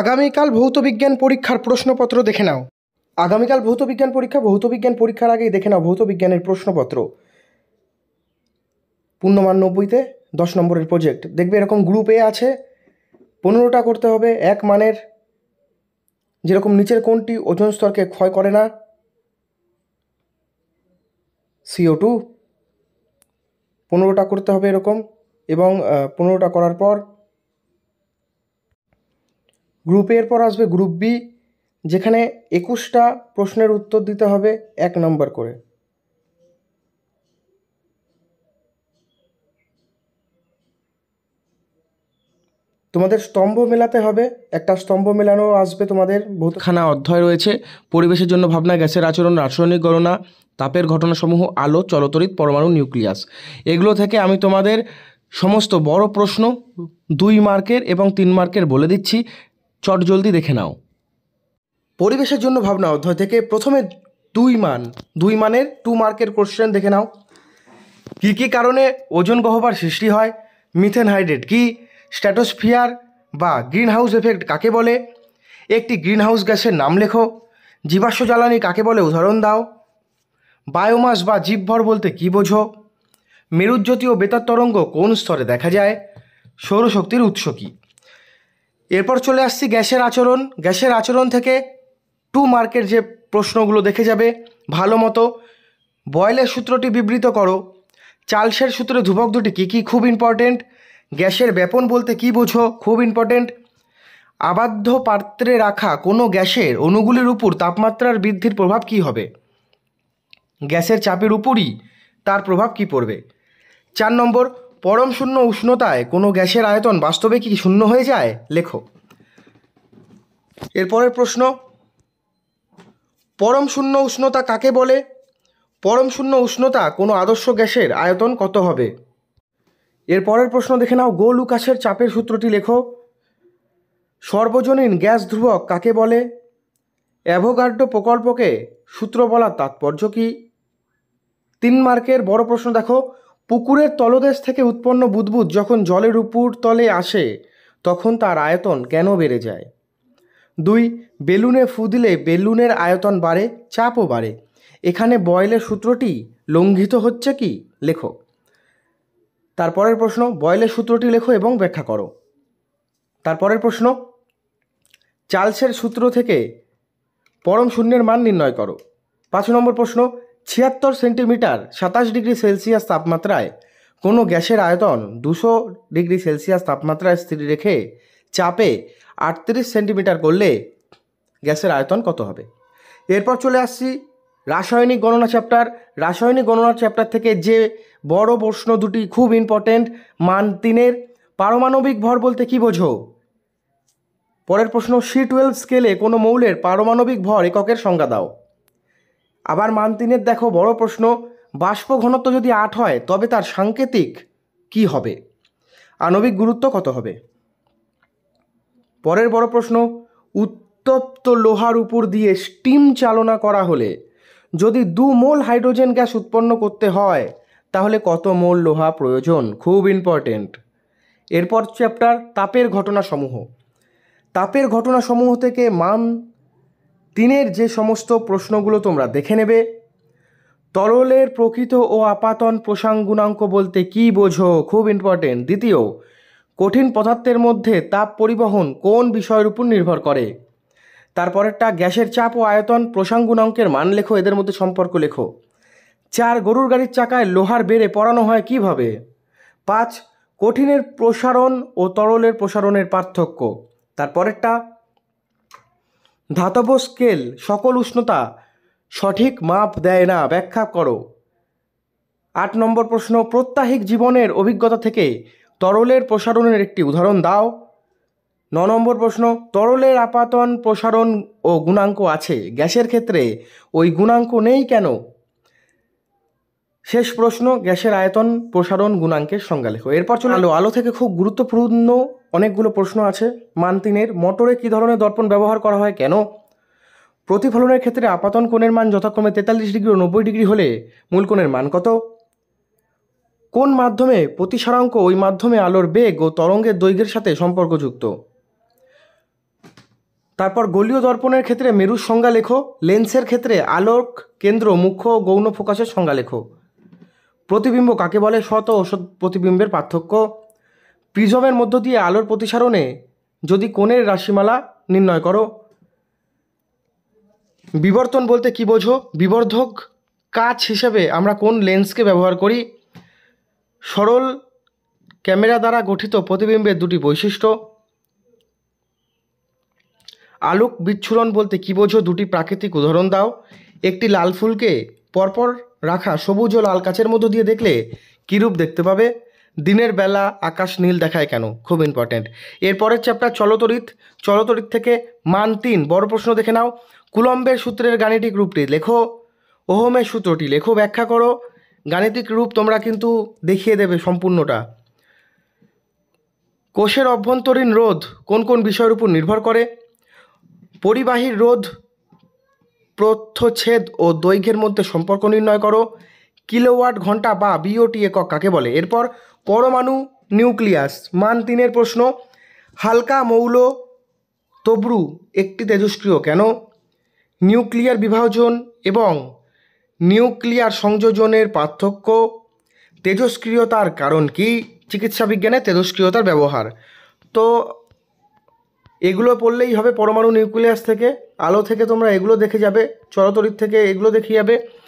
আগামীকাল ভৌত বিজ্ঞান পরীক্ষার প্রশ্নপত্র দেখে নাও। আগামীকাল ভৌত বিজ্ঞান পরীক্ষার আগেই দেখে নাও ভৌত বিজ্ঞানের প্রশ্নপত্র। পূর্ণমান 90তে 10 নম্বরের প্রজেক্ট দেখবে, এরকম গ্রুপ এ আছে 15টা করতে হবে। এক মানের, যেরকম নিচের কোনটি ওজন স্তরকে ক্ষয় করে না? CO2। 15টা করতে হবে এরকম, এবং 15টা করার পর গ্রুপ এর পর আসবে গ্রুপ বি, যেখানে 21টা প্রশ্নের উত্তর দিতে হবে 1 নম্বর করে। তোমাদের স্তম্ভ মেলাতে হবে, একটা স্তম্ভ মেলানো আসবে তোমাদের। বহুতখানা অধ্যায় রয়েছে: পরিবেশের জন্য ভাবনা, গ্যাসের আচরণ, রাসায়নিক গণনা, তাপের ঘটনাসমূহ, আলো, চলতরিত, পরমাণু, নিউক্লিয়াস। এগুলো থেকে আমি তোমাদের সমস্ত বড় প্রশ্ন 2 মার্কের এবং 3 মার্কের বলে দিচ্ছি, চট জলদি দেখে নাও। পরিবেশের জন্য ভাবনা অধ্যায় থেকে প্রথমে 2 মানের 2 মার্কের কোশ্চেন দেখে নাও। কী কী কারণে ওজোন গহ্বর সৃষ্টি হয়? মিথেন হাইড্রেট কি? স্ট্র্যাটোস্ফিয়ার বা গ্রিনহাউস এফেক্ট কাকে বলে? একটি গ্রিনহাউস গ্যাসের নাম লেখো। জীবাশ্ম জ্বালানি কাকে বলে উদাহরণ দাও। বায়োমাস বা জীবভর বলতে কী বোঝো? মেরুজ্যোতি ও বেতার তরঙ্গ কোন স্তরে দেখা যায়? সৌরশক্তির উৎস কী? এরপর চলে আসছি গ্যাসের আচরণ। গ্যাসের আচরণ থেকে 2 মার্কের যে প্রশ্নগুলো দেখে যাবে ভালো মতো। বয়েলের সূত্রটি বিবৃত করো। চার্লসের সূত্রে ধ্রুবক দুটি কী কী? খুব ইম্পর্টেন্ট। গ্যাসের ব্যাপন বলতে কী বোঝো? খুব ইম্পর্টেন্ট। আবদ্ধ পাত্রে রাখা কোনো গ্যাসের অণুগুলির উপর তাপমাত্রার বৃদ্ধির প্রভাব কী হবে? গ্যাসের চাপের উপরই তার প্রভাব কী পড়বে? 4 নম্বর, পরম শূন্য উষ্ণতায় কোনো গ্যাসের আয়তন বাস্তবে কি শূন্য হয়ে যায়? লেখো। এরপরের প্রশ্ন, পরম শূন্য উষ্ণতা কাকে বলে? পরম শূন্য উষ্ণতা কোনো আদর্শ গ্যাসের আয়তন কত হবে? এরপরের প্রশ্ন দেখে নাও, গোলুকাসের চাপের সূত্রটি লেখো। সর্বজনীন গ্যাস ধ্রুবক কাকে বলে? অ্যাভোগাড্রো প্রকল্পকে সূত্র বলার তাৎপর্য কী? 3 মার্কের বড় প্রশ্ন দেখো, পুকুরের তলদেশ থেকে উৎপন্ন বুদবুদ যখন জলের উপর তলে আসে তখন তার আয়তন কেন বেড়ে যায়? 2, বেলুনে ফু দিলে বেলুনের আয়তন বাড়ে, চাপও বাড়ে, এখানে বয়েলের সূত্রটি লঙ্ঘিত হচ্ছে কি? লেখো। তারপরের প্রশ্ন, বয়েলের সূত্রটি লেখো এবং ব্যাখ্যা করো। তারপরের প্রশ্ন, চার্লসের সূত্র থেকে পরম শূন্যের মান নির্ণয় করো। 5 নম্বর প্রশ্ন, 76 সেন্টিমিটার 27 ডিগ্রি সেলসিয়াস তাপমাত্রায় কোনো গ্যাসের আয়তন 200 ডিগ্রি সেলসিয়াস তাপমাত্রায় স্থির রেখে চাপে 38 সেন্টিমিটার করলে গ্যাসের আয়তন কত হবে? এরপর চলে আসছি রাসায়নিক গণনা চ্যাপ্টার। রাসায়নিক গণনা চ্যাপ্টার থেকে যে বড় প্রশ্ন দুটি খুব ইম্পর্টেন্ট, মান 3-এর, পারমাণবিক ভর বলতে কী বোঝো? পরের প্রশ্ন, C12 স্কেলে কোনো মৌলের পারমাণবিক ভর এককের সংজ্ঞা দাও। আবার মান 3-এর দেখো বড় প্রশ্ন, বাষ্প ঘনত্ব যদি 8 হয় তবে তার সাংকেতিক কি হবে? আণবিক গুরুত্ব কত হবে? পরের বড় প্রশ্ন, উত্তপ্ত লোহার উপর দিয়ে স্টিম চালনা করা হলে যদি 2 মোল হাইড্রোজেন গ্যাস উৎপন্ন করতে হয় তাহলে কত মোল লোহা প্রয়োজন? খুব ইম্পর্টেন্ট। এরপর চ্যাপ্টার তাপের ঘটনাসমূহ। তাপের ঘটনাসমূহ থেকে মান 3-এর যে সমস্ত প্রশ্নগুলো তোমরা দেখে নেবে। তরলের প্রকৃত ও আপাতন প্রসাঙ্গুণাঙ্ক বলতে কী বোঝো? খুব ইম্পর্টেন্ট। দ্বিতীয়, কঠিন পদার্থের মধ্যে তাপ পরিবহন কোন বিষয়ের উপর নির্ভর করে? তারপরেরটা, গ্যাসের চাপ ও আয়তন প্রসাঙ্গুণাঙ্কের মান লেখো, এদের মধ্যে সম্পর্ক লেখো। 4, গরুর গাড়ির চাকায় লোহার বেড়ে পরানো হয় কীভাবে? 5, কঠিনের প্রসারণ ও তরলের প্রসারণের পার্থক্য। তারপরেরটা, ধাতব স্কেল সকল উষ্ণতা সঠিক মাপ দেয় না, ব্যাখ্যা করো। 8 নম্বর প্রশ্ন, প্রত্যাহিক জীবনের অভিজ্ঞতা থেকে তরলের প্রসারণের একটি উদাহরণ দাও। 9 নম্বর প্রশ্ন, তরলের আপাতন প্রসারণ ও গুণাঙ্ক আছে, গ্যাসের ক্ষেত্রে ওই গুণাঙ্ক নেই কেন? শেষ প্রশ্ন, গ্যাসের আয়তন প্রসারণ গুণাঙ্কের সংজ্ঞা লেখো। এরপর চলে আলো থেকে খুব গুরুত্বপূর্ণ অনেকগুলো প্রশ্ন আছে। মান 3-এর, মোটরে কী ধরনের দর্পণ ব্যবহার করা হয়, কেন? প্রতিফলনের ক্ষেত্রে আপাতন কোণের মান যথাক্রমে 43 ডিগ্রি ও 90 ডিগ্রি হলে মূল কোণের মান কত? কোন মাধ্যমে প্রতিসারাঙ্ক ওই মাধ্যমে আলোর বেগ ও তরঙ্গের দৈর্ঘ্যের সাথে সম্পর্কযুক্ত? তারপর গোলীয় দর্পণের ক্ষেত্রে মেরুর সংজ্ঞা লেখো। লেন্সের ক্ষেত্রে আলোক কেন্দ্র মুখ্য ও গৌণ ফোকাসের সংজ্ঞা লেখো। প্রতিবিম্ব কাকে বলে? শত ও শত প্রতিবিম্বের পার্থক্য। প্রিজমের মধ্য দিয়ে আলোর প্রতিসারণে যদি কোণের রাশিমালা নির্ণয় করো। বিবর্তন বলতে কি বোঝো? বিবর্ধক কাচ হিসেবে আমরা কোন লেন্সকে ব্যবহার করি? সরল ক্যামেরা দ্বারা গঠিত প্রতিবিম্বের দুটি বৈশিষ্ট্য। আলোক বিচ্ছুরণ বলতে কি বোঝো? দুটি প্রাকৃতিক উদাহরণ দাও। একটি লাল ফুলকে পরপর রাখা সবুজ ও লাল কাচের মধ্য দিয়ে দেখলে কীরূপ দেখতে পাবে? দিনের বেলা আকাশ নীল দেখায় কেন? খুব ইম্পর্ট্যান্ট। এরপরের চ্যাপ্টার চলতড়িৎ। চলতড়িৎ থেকে মান 3 বড় প্রশ্ন দেখে নাও। কুলম্বের সূত্রের গাণিতিক রূপটি লেখো। ওহমের সূত্রটি লেখো, ব্যাখ্যা করো। গাণিতিক রূপ তোমরা কিন্তু দেখিয়ে দেবে সম্পূর্ণটা। কোষের অভ্যন্তরীণ রোধ কোন কোন বিষয়ের উপর নির্ভর করে? পরিবাহীর রোধ, প্রস্থচ্ছেদ ও দৈর্ঘ্যের মধ্যে সম্পর্ক নির্ণয় করো। কিলোওয়াট ঘন্টা বা বিওটি একক কাকে বলে? এরপর পরমাণু, নিউক্লিয়াস। মান 3-এর প্রশ্ন, হালকা মৌল তবরু একটি তেজস্ক্রিয় কেন? নিউক্লিয়ার বিভাজন এবং নিউক্লিয়ার সংযোজনের পার্থক্য। তেজস্ক্রিয়তার কারণ কি? চিকিৎসা বিজ্ঞানে তেজস্ক্রিয়তার ব্যবহার। তো এগুলো পড়লেই হবে। পরমাণু, নিউক্লিয়াস থেকে, আলো থেকে তোমরা এগুলো দেখে যাবে। চলতড়িৎ থেকে এগুলো দেখে যাবে।